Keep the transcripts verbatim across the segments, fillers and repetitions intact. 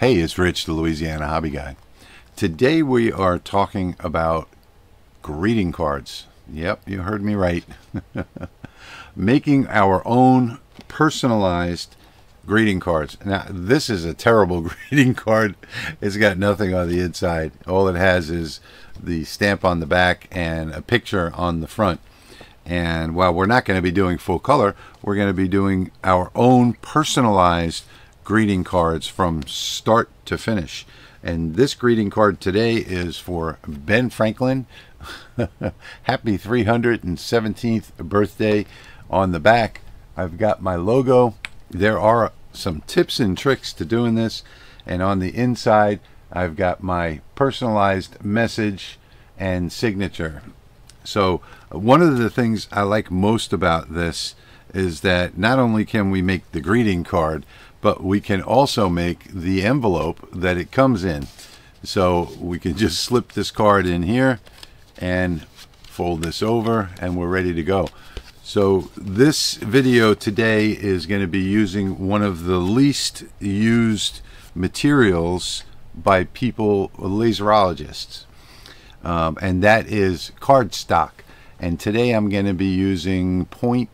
Hey, it's Rich, the Louisiana Hobby Guy. Today we are talking about greeting cards. Yep, you heard me right. Making our own personalized greeting cards. Now, this is a terrible greeting card. It's got nothing on the inside. All it has is the stamp on the back and a picture on the front. And while we're not going to be doing full color, we're going to be doing our own personalized greeting cards from start to finish. And this greeting card today is for Ben Franklin. Happy three hundred seventeenth birthday. On the back, I've got my logo. There are some tips and tricks to doing this. And on the inside, I've got my personalized message and signature. So one of the things I like most about this is that not only can we make the greeting card, but we can also make the envelope that it comes in. So we can just slip this card in here and fold this over, and we're ready to go. So this video today is going to be using one of the least used materials by people, laserologists, um, and that is cardstock. And today I'm going to be using point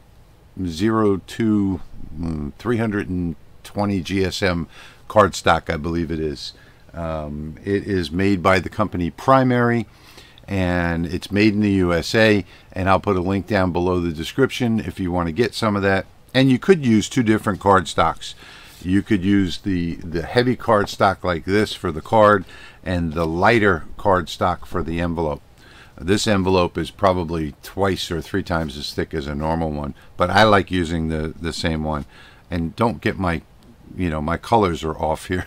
zero two mm, three hundred twenty G S M cardstock, I believe it is. Um, it is made by the company Primary, and it's made in the U S A, and I'll put a link down below the description if you want to get some of that. And you could use two different cardstocks. You could use the, the heavy cardstock like this for the card, and the lighter cardstock for the envelope. This envelope is probably twice or three times as thick as a normal one, but I like using the, the same one. And don't get my you know my colors are off here.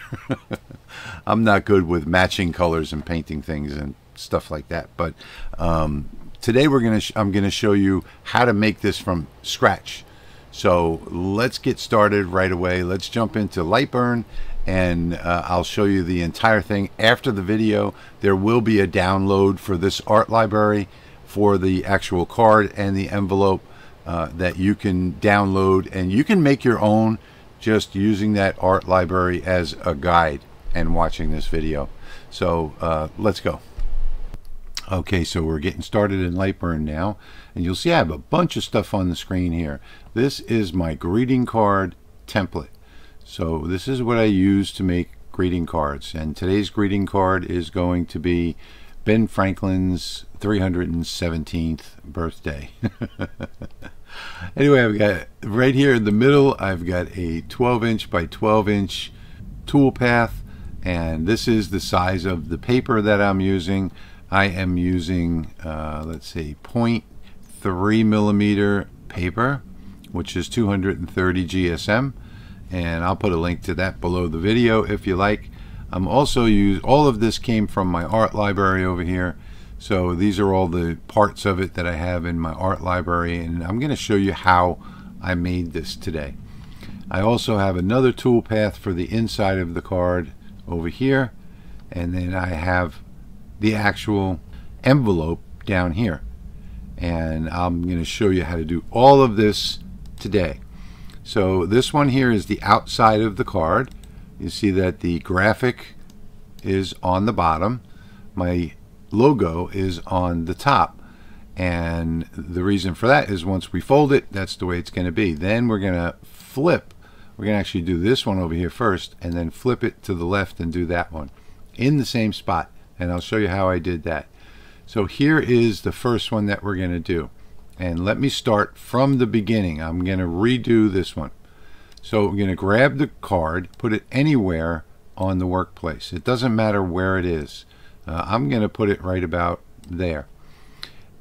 I'm not good with matching colors and painting things and stuff like that, but um, today we're gonna sh I'm gonna show you how to make this from scratch. So let's get started right away. Let's jump into Lightburn, and uh, I'll show you the entire thing after the video. There will be a download for this art library for the actual card and the envelope uh, that you can download, and you can make your own just using that art library as a guide and watching this video. So uh, let's go. Okay, so we're getting started in Lightburn now, and you'll see I have a bunch of stuff on the screen here. This is my greeting card template. So this is what I use to make greeting cards, and today's greeting card is going to be Ben Franklin's three hundred seventeenth birthday. Anyway, I've got right here in the middle, I've got a twelve inch by twelve inch tool path, and this is the size of the paper that I'm using. I am using, uh, let's see, point three millimeter paper, which is two hundred thirty G S M, and I'll put a link to that below the video if you like. I'm also use all of this came from my art library over here, so these are all the parts of it that I have in my art library, and I'm going to show you how I made this today. I also have another tool path for the inside of the card over here, and then I have the actual envelope down here, and I'm going to show you how to do all of this today. So this one here is the outside of the card. You see that the graphic is on the bottom, my logo is on the top, and the reason for that is once we fold it, that's the way it's going to be. Then we're going to flip, we're going to actually do this one over here first, and then flip it to the left and do that one in the same spot. And I'll show you how I did that. So here is the first one that we're going to do, and let me start from the beginning. I'm going to redo this one. So I'm going to grab the card, put it anywhere on the workplace. It doesn't matter where it is. uh, I'm going to put it right about there,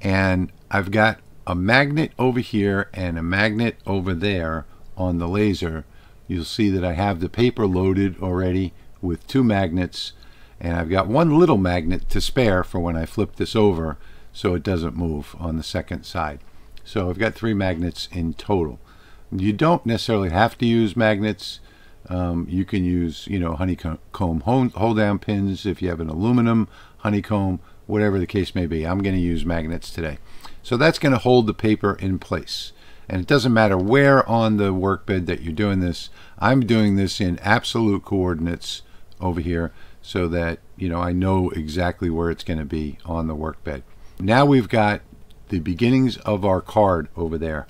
and I've got a magnet over here and a magnet over there on the laser. You'll see that I have the paper loaded already with two magnets, and I've got one little magnet to spare for when I flip this over so it doesn't move on the second side. So I've got three magnets in total. You don't necessarily have to use magnets. Um, you can use, you know, honeycomb hold down pins if you have an aluminum honeycomb, whatever the case may be. I'm going to use magnets today. So that's going to hold the paper in place. And it doesn't matter where on the workbed that you're doing this. I'm doing this in absolute coordinates over here so that, you know, I know exactly where it's going to be on the workbed. Now we've got the beginnings of our card over there.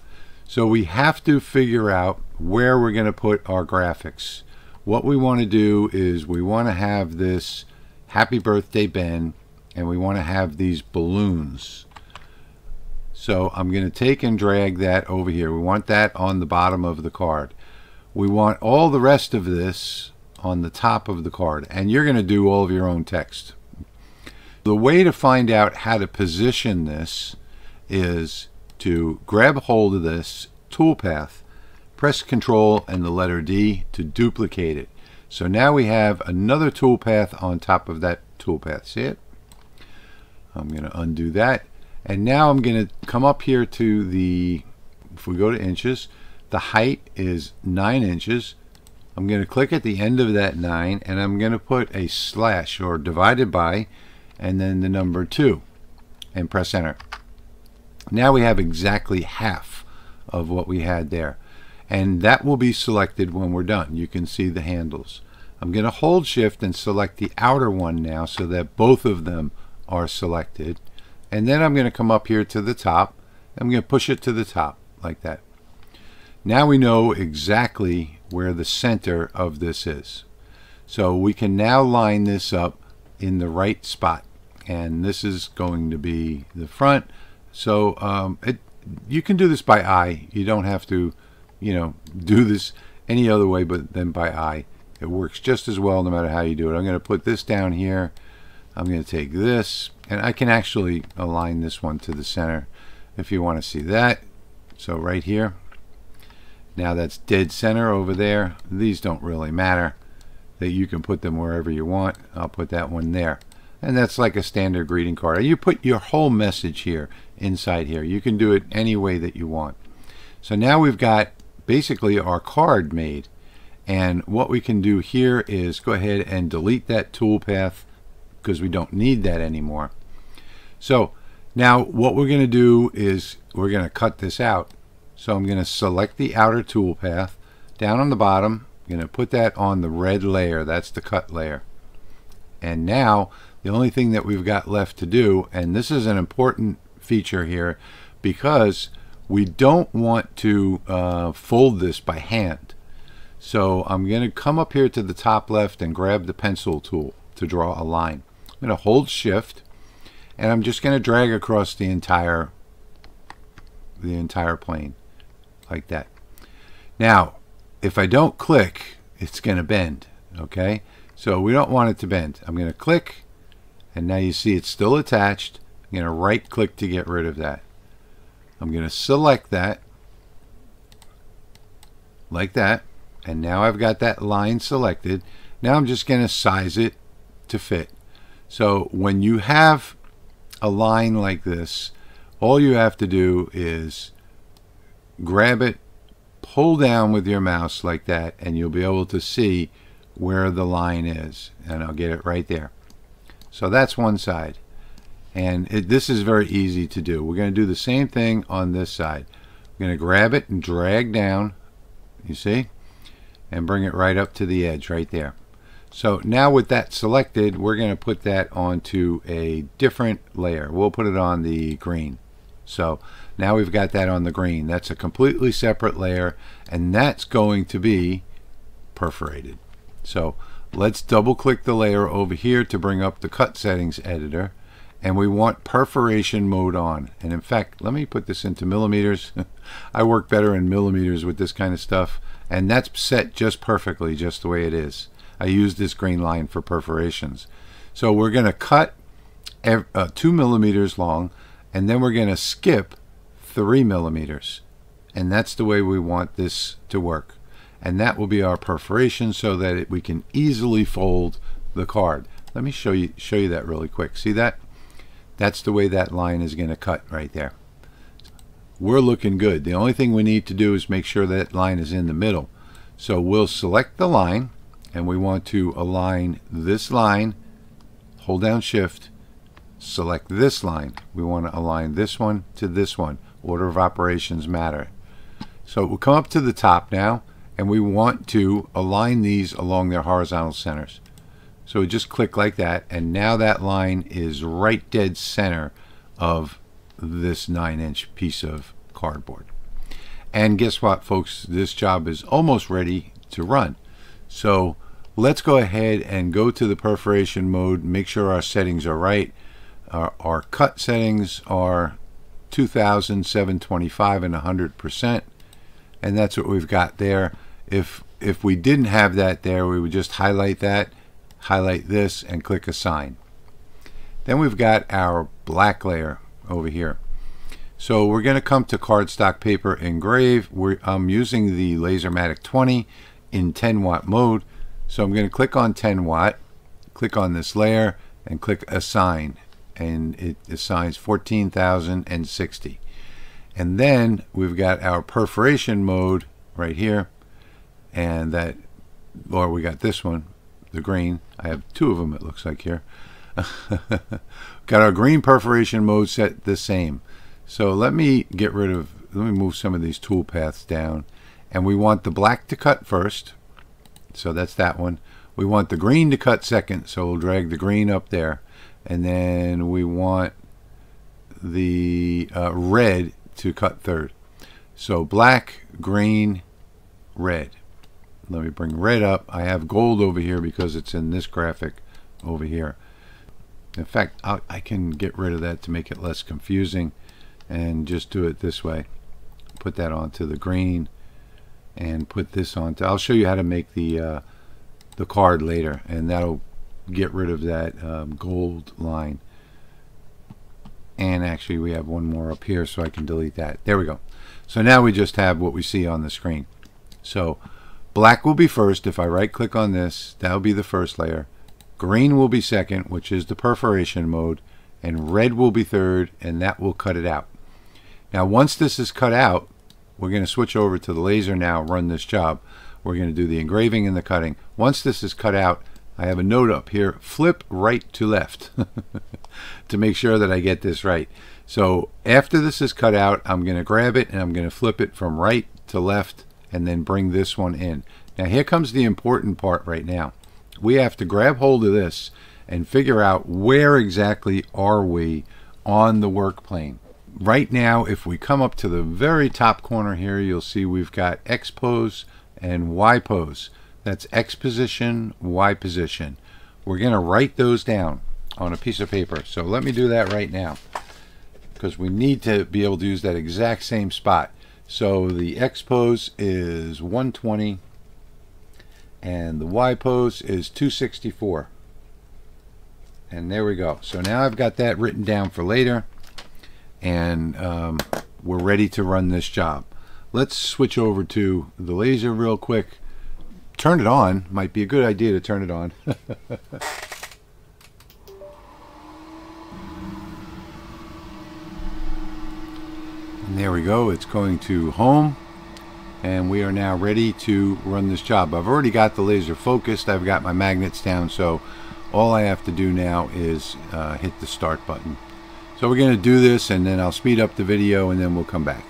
So we have to figure out where we're going to put our graphics. What we want to do is we want to have this Happy Birthday Ben, and we want to have these balloons. So I'm going to take and drag that over here. We want that on the bottom of the card. We want all the rest of this on the top of the card, and you're going to do all of your own text. The way to find out how to position this is to grab hold of this toolpath, press Control and the letter D to duplicate it. So now we have another toolpath on top of that toolpath. See it? I'm going to undo that, and now I'm going to come up here to the, if we go to inches, the height is nine inches. I'm going to click at the end of that nine, and I'm going to put a slash or divided by and then the number two and press enter. Now we have exactly half of what we had there, and that will be selected when we're done. You can see the handles. I'm going to hold shift and select the outer one now so that both of them are selected, and then I'm going to come up here to the top. I'm going to push it to the top like that. Now we know exactly where the center of this is, so we can now line this up in the right spot, and this is going to be the front. So um, it, you can do this by eye. You don't have to, you know, do this any other way but then by eye. It works just as well no matter how you do it. I'm going to put this down here. I'm going to take this, and I can actually align this one to the center if you want to see that. So right here. Now that's dead center over there. These don't really matter, that you can put them wherever you want. I'll put that one there. And that's like a standard greeting card. You put your whole message here, inside here. You can do it any way that you want. So now we've got basically our card made. And what we can do here is go ahead and delete that toolpath because we don't need that anymore. So now what we're going to do is we're going to cut this out. So I'm going to select the outer toolpath down on the bottom. I'm going to put that on the red layer. That's the cut layer. And now the only thing that we've got left to do, and this is an important feature here because we don't want to uh, fold this by hand. So I'm going to come up here to the top left and grab the pencil tool to draw a line. I'm going to hold shift, and I'm just going to drag across the entire the entire plane like that. Now if I don't click, it's going to bend. Okay, so we don't want it to bend. I'm going to click, and now you see it's still attached. I'm going to right click to get rid of that. I'm going to select that like that, and now I've got that line selected. Now I'm just going to size it to fit. So when you have a line like this, all you have to do is grab it, pull down with your mouse like that, and you'll be able to see where the line is, and I'll get it right there. So that's one side, and it, this is very easy to do. We're going to do the same thing on this side. I'm going to grab it and drag down, you see, and bring it right up to the edge right there. So now with that selected, we're going to put that onto a different layer. We'll put it on the green. So now we've got that on the green. That's a completely separate layer, and that's going to be perforated. So let's double click the layer over here to bring up the cut settings editor, and we want perforation mode on. And in fact, let me put this into millimeters. I work better in millimeters with this kind of stuff, and that's set just perfectly just the way it is. I use this green line for perforations. So we're going to cut uh, two millimeters long, and then we're going to skip three millimeters. And that's the way we want this to work. And that will be our perforation so that it, we can easily fold the card. Let me show you, show you that really quick. See that? That's the way that line is going to cut right there. We're looking good. The only thing we need to do is make sure that line is in the middle. So we'll select the line, and we want to align this line. Hold down shift, select this line. We want to align this one to this one. Order of operations matter. So we'll come up to the top now, and we want to align these along their horizontal centers. So we just click like that, and now that line is right dead center of this nine inch piece of cardboard. And guess what, folks, this job is almost ready to run. So let's go ahead and go to the perforation mode, make sure our settings are right. Our, our cut settings are two thousand seven twenty-five and one hundred percent, and that's what we've got there. If if we didn't have that there, we would just highlight that, highlight this, and click assign. Then we've got our black layer over here. So we're going to come to cardstock paper engrave. We're, I'm using the LaserMATIC twenty in ten watt mode. So I'm going to click on ten watt, click on this layer, and click assign. And it assigns fourteen thousand sixty. And then we've got our perforation mode right here. And that, or we got this one, the green. I have two of them, it looks like here. Got our green perforation mode set the same. So let me get rid of, let me move some of these tool paths down. And we want the black to cut first. So that's that one. We want the green to cut second. So we'll drag the green up there. And then we want the uh, red to cut third. So black, green, red. Let me bring red up. I have gold over here because it's in this graphic over here. In fact, I'll, I can get rid of that to make it less confusing and just do it this way. Put that onto the green and put this onto, I'll show you how to make the, uh, the card later, and that'll get rid of that um, gold line. And actually we have one more up here, so I can delete that. There we go. So now we just have what we see on the screen. So black will be first. If I right click on this, that'll be the first layer. Green will be second, which is the perforation mode, and red will be third, and that will cut it out. Now once this is cut out, we're going to switch over to the laser now, run this job. We're going to do the engraving and the cutting. Once this is cut out, I have a note up here, flip right to left, to make sure that I get this right. So after this is cut out, I'm going to grab it and I'm going to flip it from right to left and then bring this one in. Now here comes the important part right now. We have to grab hold of this and figure out where exactly are we on the work plane. Right now, if we come up to the very top corner here, you'll see we've got X pose and Y pose. That's X position, Y position. We're going to write those down on a piece of paper. So let me do that right now, because we need to be able to use that exact same spot. So the X pose is one twenty and the Y pose is two sixty-four. And there we go. So now I've got that written down for later, and um, we're ready to run this job. Let's switch over to the laser real quick. Turn it on, might be a good idea to turn it on. And there we go, it's going to home, and we are now ready to run this job. I've already got the laser focused, I've got my magnets down, so all I have to do now is uh, hit the start button. So we're going to do this, and then I'll speed up the video, and then we'll come back.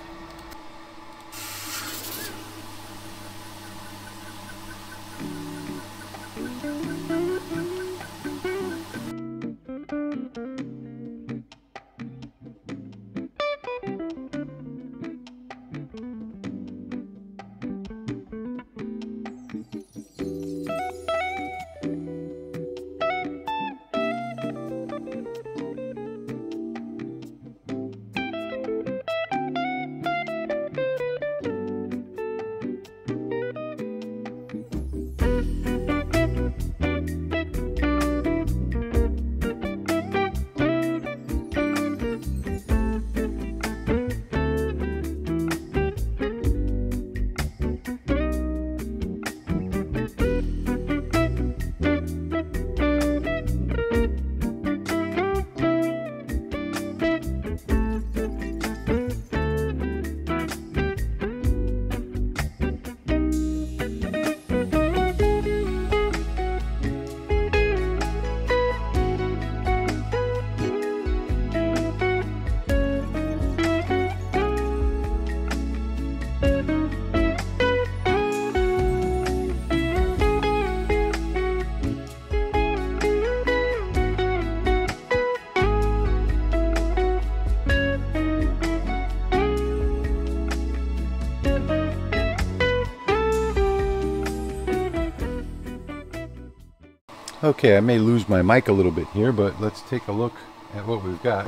Okay, I may lose my mic a little bit here, but let's take a look at what we've got.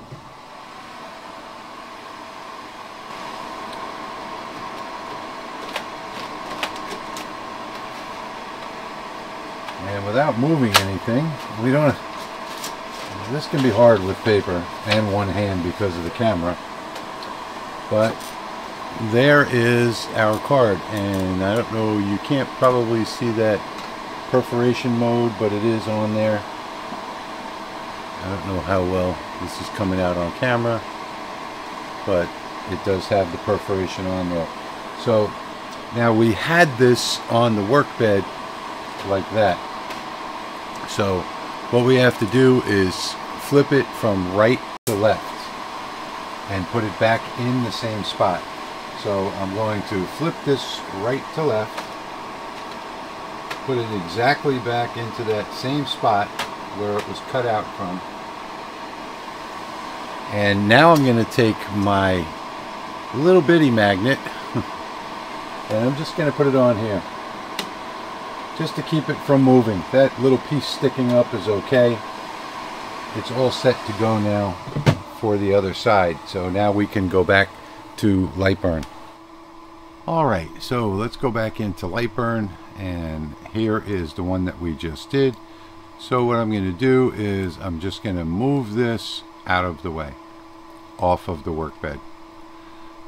And without moving anything, we don't... This can be hard with paper and one hand because of the camera. But there is our card, and I don't know, you can't probably see that perforation mode, but it is on there. I don't know how well this is coming out on camera, but it does have the perforation on there. So now we had this on the workbed like that. So what we have to do is flip it from right to left and put it back in the same spot. So I'm going to flip this right to left, put it exactly back into that same spot where it was cut out from. And now I'm going to take my little bitty magnet and I'm just going to put it on here just to keep it from moving. That little piece sticking up is okay. It's all set to go now for the other side. So now we can go back to Lightburn. Alright, so let's go back into Lightburn, and here is the one that we just did. So what I'm going to do is I'm just going to move this out of the way, off of the workbed.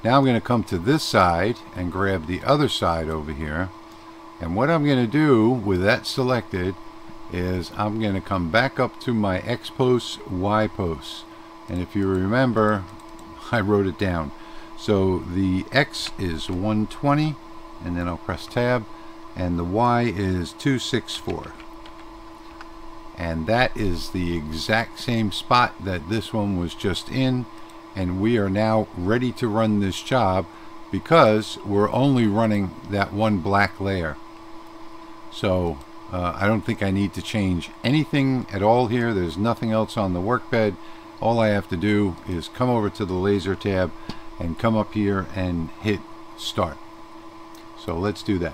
Now I'm going to come to this side and grab the other side over here, and what I'm going to do with that selected is I'm going to come back up to my X posts, Y posts, and if you remember, I wrote it down. So the X is one twenty, and then I'll press tab, and the Y is two sixty-four. And that is the exact same spot that this one was just in, and we are now ready to run this job because we're only running that one black layer. So uh, I don't think I need to change anything at all here. There's nothing else on the workbed. All I have to do is come over to the laser tab and come up here and hit start. So let's do that.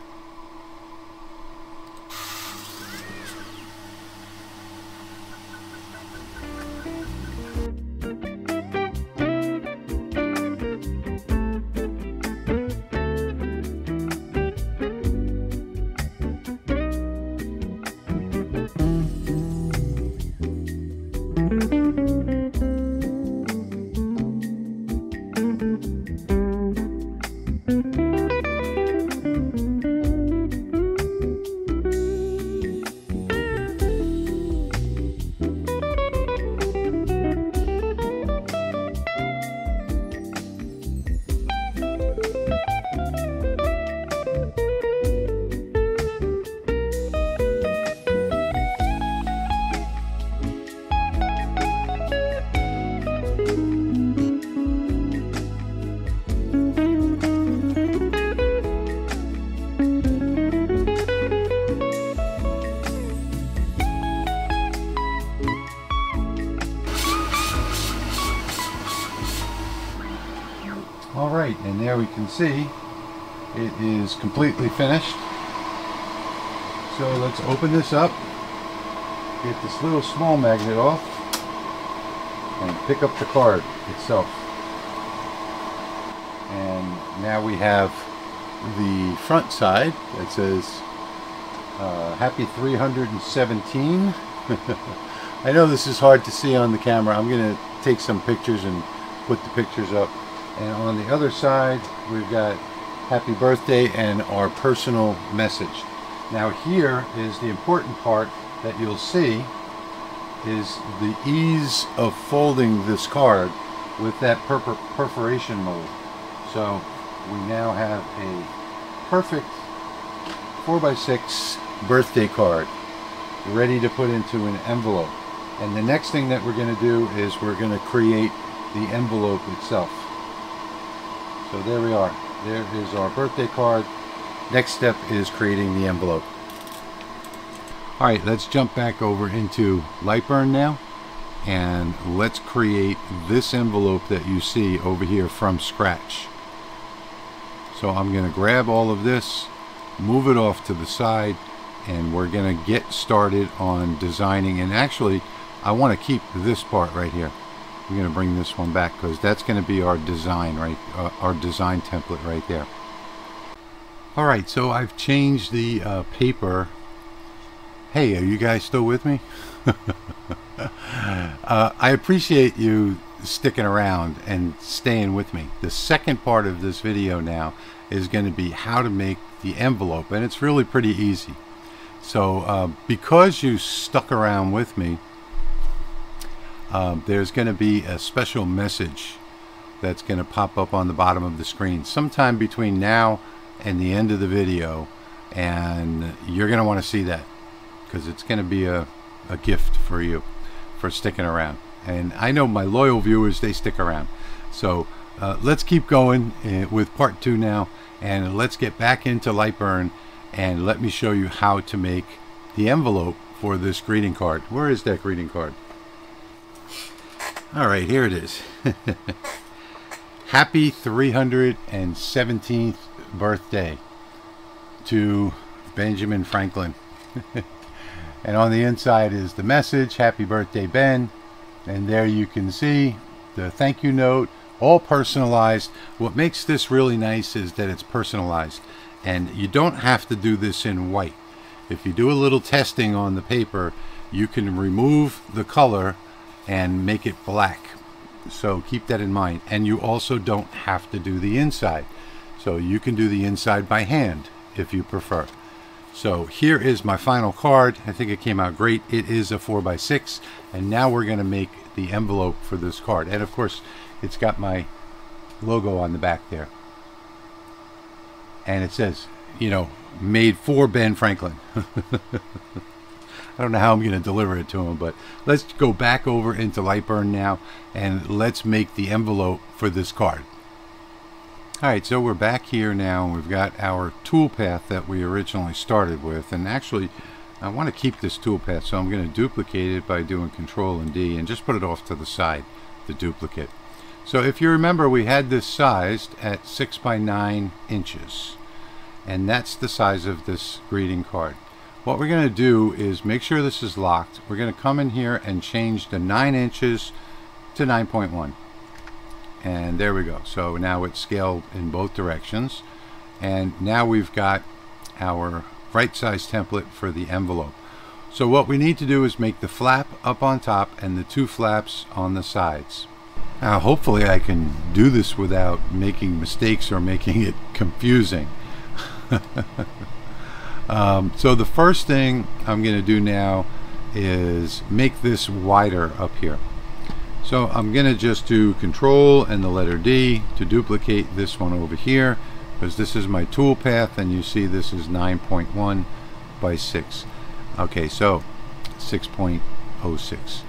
And there we can see it is completely finished. So let's open this up, get this little small magnet off, and pick up the card itself. And now we have the front side that says uh, happy three hundred seventeen. I know this is hard to see on the camera. I'm going to take some pictures and put the pictures up. And on the other side, we've got happy birthday and our personal message. Now here is the important part that you'll see is the ease of folding this card with that perfor perforation mold. So we now have a perfect four by six birthday card ready to put into an envelope. And the next thing that we're going to do is we're going to create the envelope itself. So there we are. There is our birthday card. Next step is creating the envelope. All right, let's jump back over into Lightburn now, and let's create this envelope that you see over here from scratch. So I'm going to grab all of this, move it off to the side, and we're gonna get started on designing. And actually I want to keep this part right here. We're gonna bring this one back because that's gonna be our design, right? Uh, our design template right there. Alright, so I've changed the uh, paper. Hey, are you guys still with me? uh, I appreciate you sticking around and staying with me. The second part of this video now is going to be how to make the envelope, and it's really pretty easy. So uh, because you stuck around with me, uh, there's going to be a special message that's going to pop up on the bottom of the screen sometime between now and the end of the video, and you're going to want to see that because it's going to be a, a gift for you for sticking around. And I know my loyal viewers, they stick around. So uh, let's keep going uh, with part two now, and let's get back into Lightburn and let me show you how to make the envelope for this greeting card. Where is that greeting card? All right, here it is. Happy three hundred seventeenth birthday to Benjamin Franklin. And on the inside is the message, happy birthday, Ben. And there you can see the thank you note, all personalized. What makes this really nice is that it's personalized, and you don't have to do this in white. If you do a little testing on the paper, you can remove the color and make it black. So keep that in mind. And you also don't have to do the inside. So you can do the inside by hand if you prefer. So here is my final card. I think it came out great. It is a four by six, and now we're going to make the envelope for this card. And of course, it's got my logo on the back there. And it says, you know, made for Ben Franklin. I don't know how I'm going to deliver it to him, but let's go back over into Lightburn now, and let's make the envelope for this card. Alright, so we're back here now, and we've got our toolpath that we originally started with. And actually, I want to keep this toolpath, so I'm going to duplicate it by doing Control and D and just put it off to the side, the duplicate. So if you remember, we had this sized at six by nine inches, and that's the size of this greeting card. What we're going to do is make sure this is locked. We're going to come in here and change the nine inches to nine point one. And there we go. So now it's scaled in both directions, and now we've got our right size template for the envelope. So what we need to do is make the flap up on top and the two flaps on the sides. Now hopefully I can do this without making mistakes or making it confusing. um, so the first thing I'm going to do now is make this wider up here. So I'm going to just do Control and the letter D to duplicate this one over here, because this is my toolpath, and you see this is nine point one by six. Okay, so six point oh six. .06.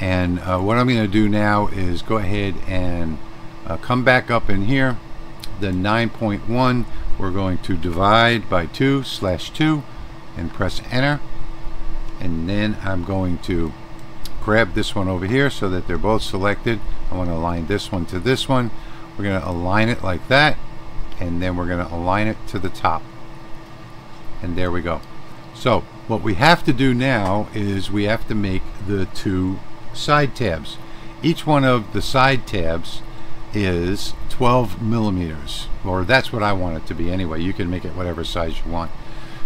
And uh, what I'm going to do now is go ahead and uh, come back up in here. The nine point one, we're going to divide by two slash two and press enter. And then I'm going to grab this one over here so that they're both selected. I want to align this one to this one. We're going to align it like that, and then we're going to align it to the top. And there we go. So what we have to do now is we have to make the two side tabs. Each one of the side tabs is twelve millimeters, or that's what I want it to be anyway. You can make it whatever size you want.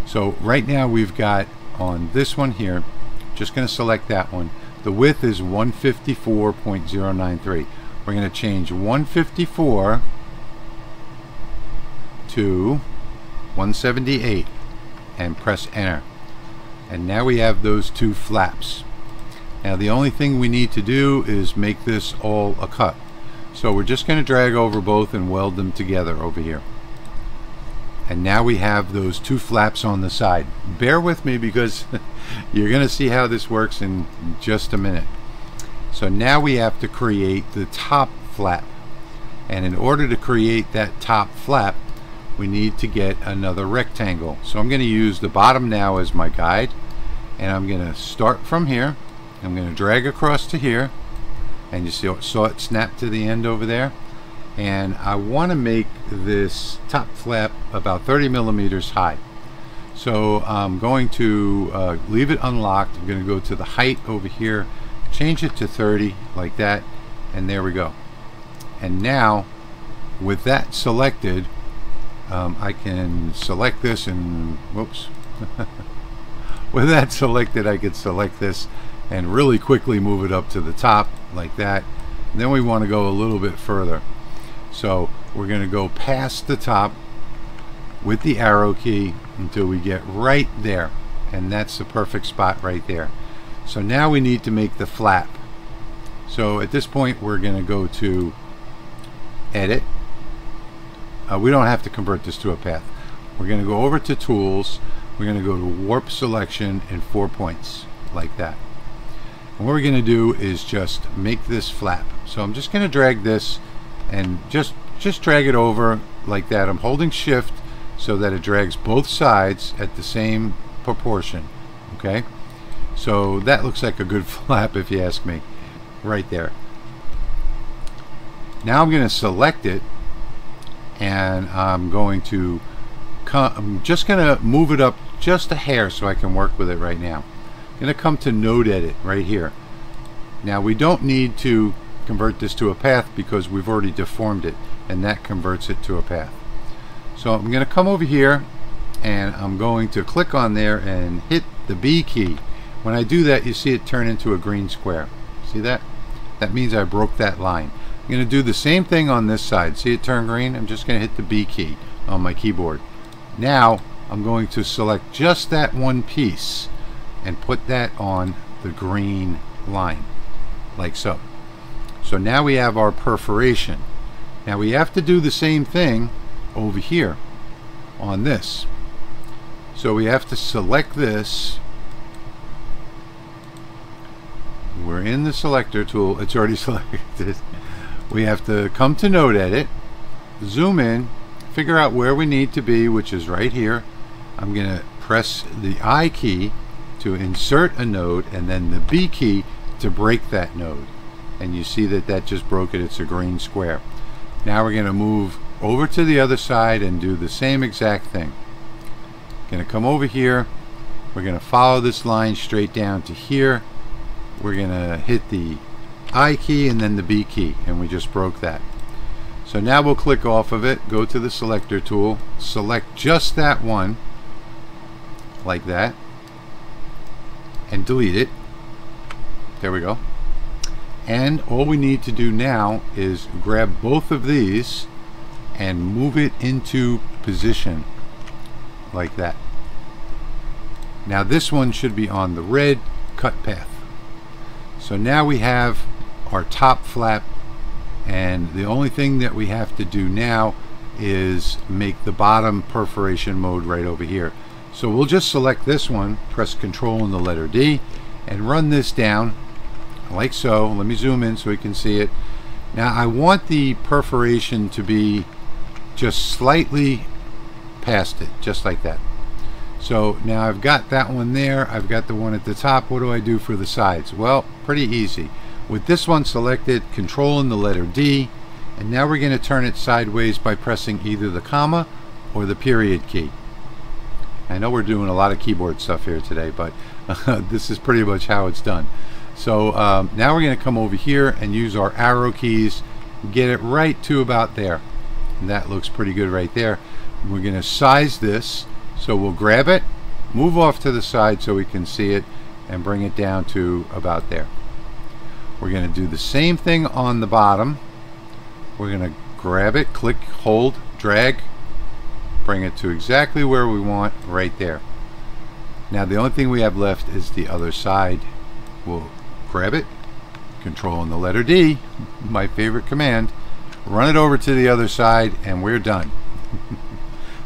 So right now we've got on this one here, just going to select that one. The width is one fifty-four point zero nine three. We're going to change one fifty-four to one seventy-eight and press enter. And now we have those two flaps. Now the only thing we need to do is make this all a cut. So we're just going to drag over both and weld them together over here. And now we have those two flaps on the side. Bear with me because you're going to see how this works in just a minute. So now we have to create the top flap. And in order to create that top flap, we need to get another rectangle. So I'm going to use the bottom now as my guide. And I'm going to start from here. I'm going to drag across to here. And you see, saw it snap to the end over there. And I want to make this top flap about thirty millimeters high. So I'm going to uh, leave it unlocked. I'm going to go to the height over here, change it to thirty like that, and there we go. And now with that selected, um, I can select this and whoops. With that selected, I could select this and really quickly move it up to the top like that. And then we want to go a little bit further. So we're going to go past the top with the arrow key until we get right there. And that's the perfect spot right there. So now we need to make the flap. So at this point, we're going to go to Edit. Uh, we don't have to convert this to a path. We're going to go over to Tools. We're going to go to Warp Selection and four points like that. And what we're going to do is just make this flap. So I'm just going to drag this and just just drag it over like that. I'm holding Shift so that it drags both sides at the same proportion. Okay, so that looks like a good flap if you ask me, right there. Now I'm going to select it and I'm going to come, I'm just going to move it up just a hair so I can work with it right now. I'm going to come to Node Edit right here. Now we don't need to convert this to a path because we've already deformed it, and that converts it to a path. So I'm going to come over here and I'm going to click on there and hit the B key. When I do that, you see it turn into a green square. See that? That means I broke that line. I'm going to do the same thing on this side. See it turn green? I'm just going to hit the B key on my keyboard. Now I'm going to select just that one piece and put that on the green line, like so. So now we have our perforation. Now we have to do the same thing over here on this. So we have to select this. We're in the selector tool. It's already selected. We have to come to Node Edit, zoom in, figure out where we need to be, which is right here. I'm going to press the I key to insert a node and then the B key to break that node. And you see that that just broke it. It's a green square. Now we're going to move over to the other side and do the same exact thing. Going to come over here. We're going to follow this line straight down to here. We're going to hit the I key and then the B key, and we just broke that. So now we'll click off of it, go to the selector tool, select just that one like that, and delete it. There we go. And all we need to do now is grab both of these and move it into position like that. Now this one should be on the red cut path. So now we have our top flap, and the only thing that we have to do now is make the bottom perforation mode right over here. So we'll just select this one, press Control and the letter D, and run this down like so. Let me zoom in so we can see it. Now I want the perforation to be just slightly past it, just like that. So now I've got that one there, I've got the one at the top. What do I do for the sides? Well, pretty easy. With this one selected, Control and the letter D, and now we're going to turn it sideways by pressing either the comma or the period key. I know we're doing a lot of keyboard stuff here today, but uh, this is pretty much how it's done. So um, now we're going to come over here and use our arrow keys, get it right to about there, and that looks pretty good right there. And we're going to size this. So we'll grab it, move off to the side so we can see it, and bring it down to about there. We're going to do the same thing on the bottom. We're going to grab it, click, hold, drag, bring it to exactly where we want, right there. Now the only thing we have left is the other side. We'll grab it, Control and the letter D, my favorite command, run it over to the other side, and we're done.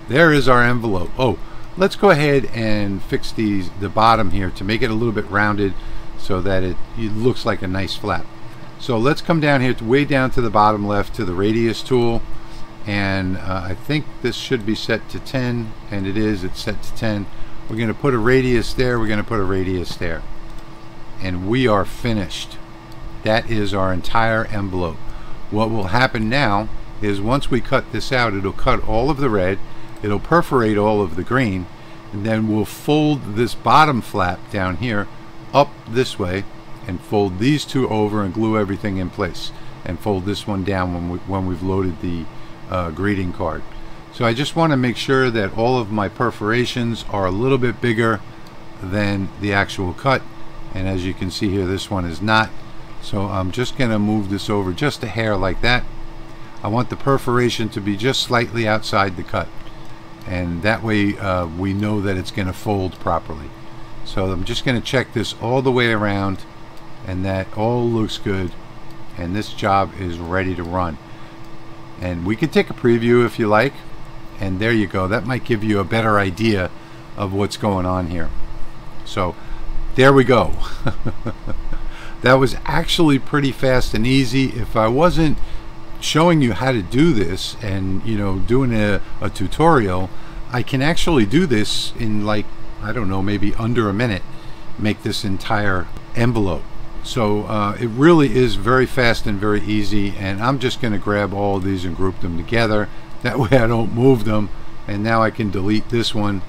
There is our envelope. Oh, let's go ahead and fix these the bottom here to make it a little bit rounded so that it, it looks like a nice flap. So let's come down here to way down to the bottom left to the radius tool, and uh, I think this should be set to ten, and it is. It's set to ten. We're going to put a radius there, we're going to put a radius there, and we are finished. That is our entire envelope. What will happen now is once we cut this out, it'll cut all of the red, it'll perforate all of the green, and then we'll fold this bottom flap down here up this way and fold these two over and glue everything in place, and fold this one down when, we, when we've loaded the uh, greeting card. So I just want to make sure that all of my perforations are a little bit bigger than the actual cut, and as you can see here, this one is not. So I'm just going to move this over just a hair like that. I want the perforation to be just slightly outside the cut, and that way uh, we know that it's going to fold properly. So I'm just going to check this all the way around, and that all looks good, and this job is ready to run. And we can take a preview if you like, and there you go. That might give you a better idea of what's going on here. So there we go. That was actually pretty fast and easy. If I wasn't showing you how to do this and, you know, doing a, a tutorial, I can actually do this in, like, I don't know, maybe under a minute, make this entire envelope. So uh, it really is very fast and very easy, and I'm just going to grab all of these and group them together. That way I don't move them, and now I can delete this one,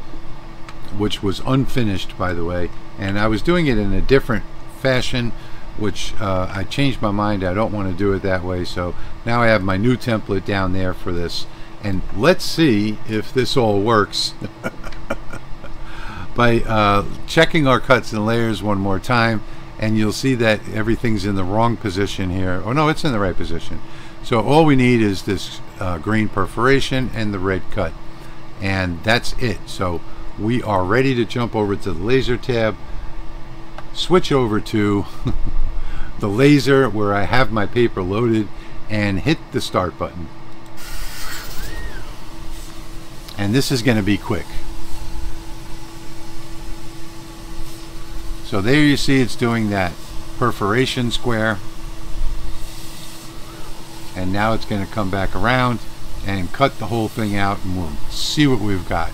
which was unfinished, by the way, and I was doing it in a different fashion, which uh, I changed my mind. I don't want to do it that way, so now I have my new template down there for this, and let's see if this all works by uh, checking our cuts and layers one more time. And you'll see that everything's in the wrong position here. Oh no, it's in the right position. So all we need is this uh, green perforation and the red cut, and that's it. So we are ready to jump over to the laser tab, switch over to the laser where I have my paper loaded, and hit the start button. And this is going to be quick. So there you see it's doing that perforation square, and now it's going to come back around and cut the whole thing out, and we'll see what we've got.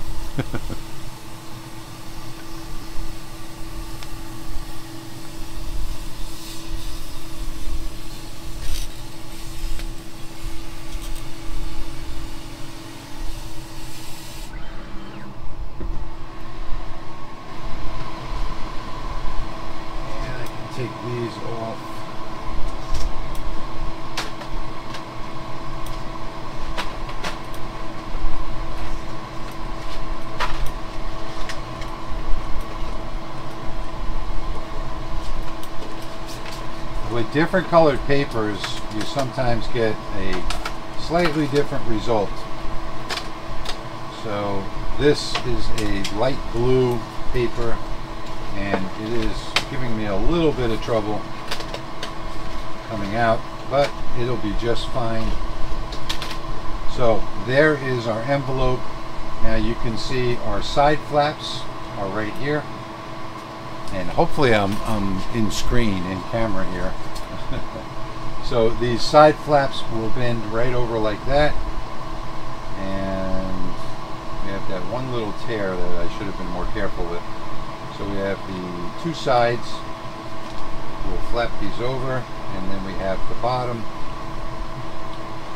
With different colored papers, you sometimes get a slightly different result. So this is a light blue paper, and it is giving me a little bit of trouble coming out, but it'll be just fine. So there is our envelope. Now you can see our side flaps are right here. And hopefully I'm, I'm in screen, in camera here. So these side flaps will bend right over like that. And we have that one little tear that I should have been more careful with. So we have the two sides. We'll flap these over. And then we have the bottom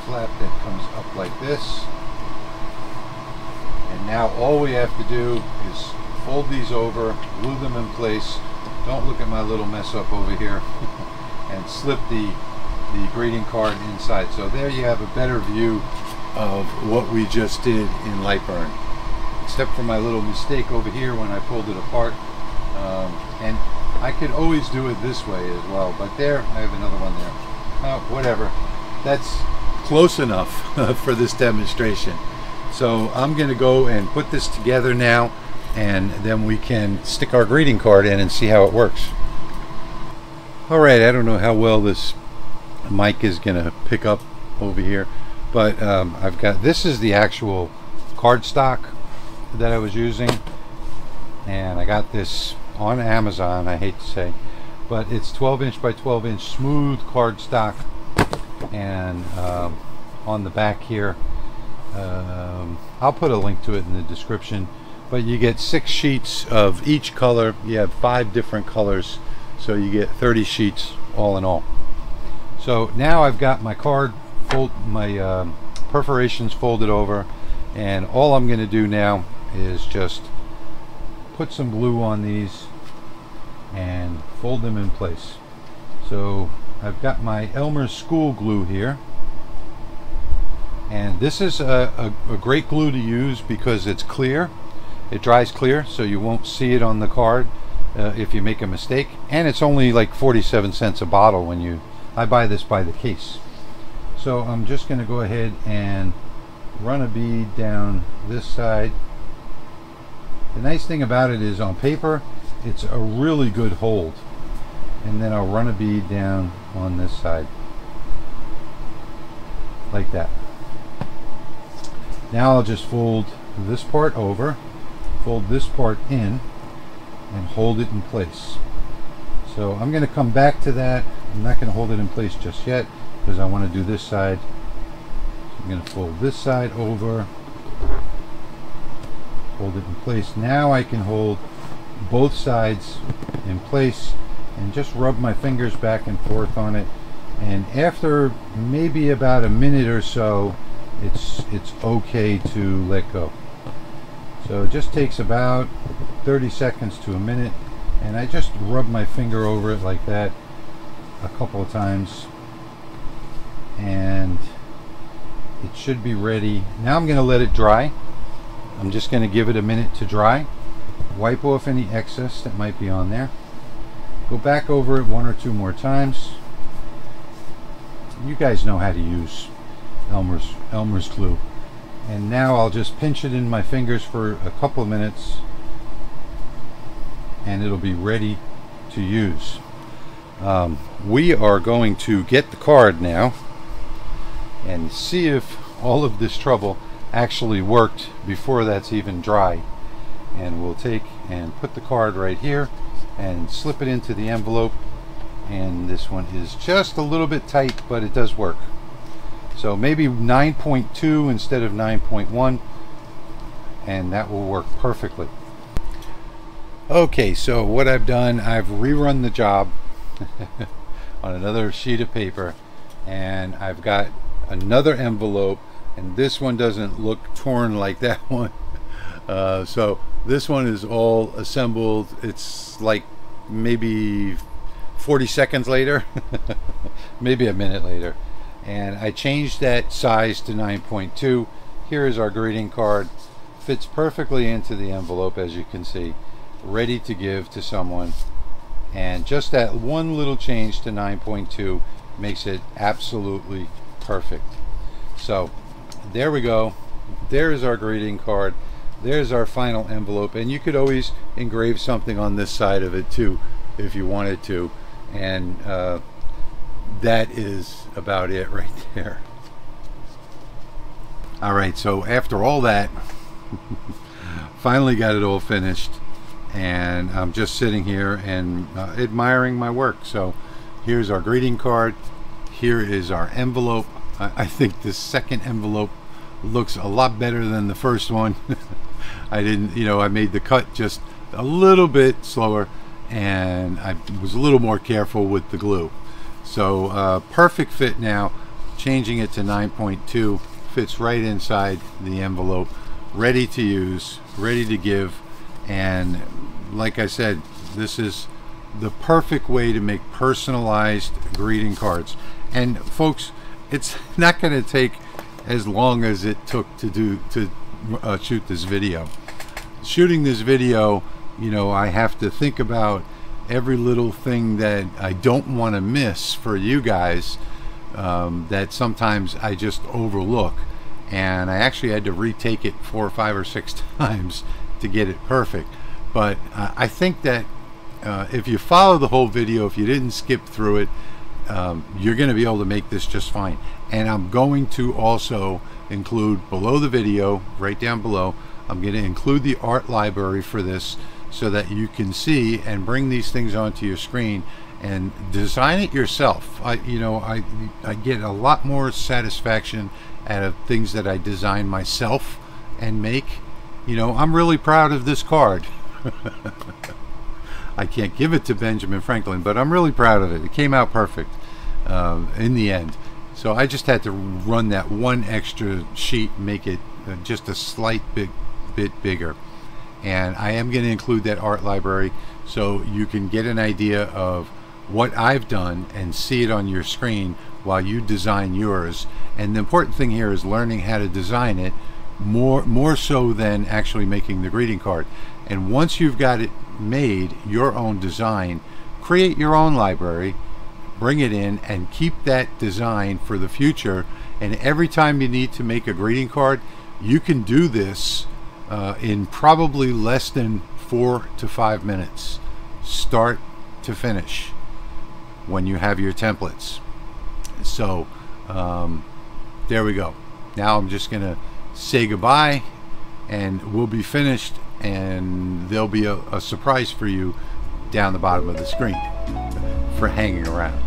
flap that comes up like this. And now all we have to do is fold these over, glue them in place. Don't look at my little mess up over here. And slip the, the greeting card inside. So there you have a better view of what we just did in Lightburn. Except for my little mistake over here when I pulled it apart. Um, and I could always do it this way as well. But there, I have another one there. Oh, whatever. That's close enough for this demonstration. So I'm going to go and put this together now, and then we can stick our greeting card in and see how it works. Alright, I don't know how well this mic is going to pick up over here, but um, I've got, this is the actual cardstock that I was using, and I got this on Amazon, I hate to say, but it's twelve inch by twelve inch smooth cardstock, and um, on the back here, um, I'll put a link to it in the description. But you get six sheets of each color. You have five different colors, so you get thirty sheets all in all. So now I've got my card fold, my um, perforations folded over, and all I'm going to do now is just put some glue on these and fold them in place. So I've got my Elmer's school glue here, and this is a, a, a great glue to use because it's clear, it dries clear, so you won't see it on the card uh, if you make a mistake, and it's only like forty-seven cents a bottle when you I buy this by the case. So I'm just going to go ahead and run a bead down this side. The nice thing about it is on paper it's a really good hold. And then I'll run a bead down on this side like that. Now I'll just fold this part over, fold this part in, and hold it in place. So I'm going to come back to that. I'm not going to hold it in place just yet because I want to do this side. So I'm going to fold this side over, hold it in place. Now I can hold both sides in place and just rub my fingers back and forth on it, and after maybe about a minute or so it's it's okay to let go. So it just takes about thirty seconds to a minute, and I just rub my finger over it like that a couple of times, and it should be ready. Now I'm going to let it dry. I'm just going to give it a minute to dry, wipe off any excess that might be on there, go back over it one or two more times. You guys know how to use Elmer's Elmer's glue. And now I'll just pinch it in my fingers for a couple of minutes and it'll be ready to use. Um, we are going to get the card now and see if all of this trouble actually worked before that's even dry. And we'll take and put the card right here and slip it into the envelope, and this one is just a little bit tight, but it does work. So maybe nine point two instead of nine point one, and that will work perfectly. Okay, so what I've done, I've rerun the job on another sheet of paper, and I've got another envelope, and this one doesn't look torn like that one. Uh, so this one is all assembled. It's like maybe forty seconds later, maybe a minute later, and I changed that size to nine point two. Here is our greeting card, fits perfectly into the envelope, as you can see, ready to give to someone. And just that one little change to nine point two makes it absolutely perfect. So there we go, there is our greeting card, there's our final envelope, and you could always engrave something on this side of it too if you wanted to, and uh, that is about it right there. Alright, so after all that, finally got it all finished, and I'm just sitting here and uh, admiring my work. So here's our greeting card, here is our envelope. I, I think this second envelope looks a lot better than the first one. I didn't, you know, I made the cut just a little bit slower, and I was a little more careful with the glue. So uh, perfect fit now, changing it to nine point two, fits right inside the envelope, ready to use, ready to give. And like I said, this is the perfect way to make personalized greeting cards. And folks, it's not going to take as long as it took to do to uh, shoot this video. Shooting this video, you know, I have to think about every little thing that I don't want to miss for you guys, um, that sometimes I just overlook, and I actually had to retake it four or five or six times to get it perfect. But uh, I think that uh, if you follow the whole video, if you didn't skip through it, um, you're going to be able to make this just fine. And I'm going to also include below the video, right down below, I'm going to include the art library for this so that you can see and bring these things onto your screen and design it yourself. I, you know, I, I get a lot more satisfaction out of things that I design myself and make. You know, I'm really proud of this card. I can't give it to Benjamin Franklin, but I'm really proud of it. It came out perfect um, in the end. So I just had to run that one extra sheet, make it just a slight bit, bit bigger. and I am going to include that art library so you can get an idea of what I've done and see it on your screen while you design yours. And the important thing here is learning how to design it more more so than actually making the greeting card. And once you've got it made, your own design, create your own library, bring it in, and keep that design for the future. And every time you need to make a greeting card, you can do this uh, in probably less than four to five minutes, start to finish, when you have your templates. So um, there we go. Now I'm just gonna say goodbye, and we'll be finished, and there'll be a, a surprise for you down the bottom of the screen for hanging around.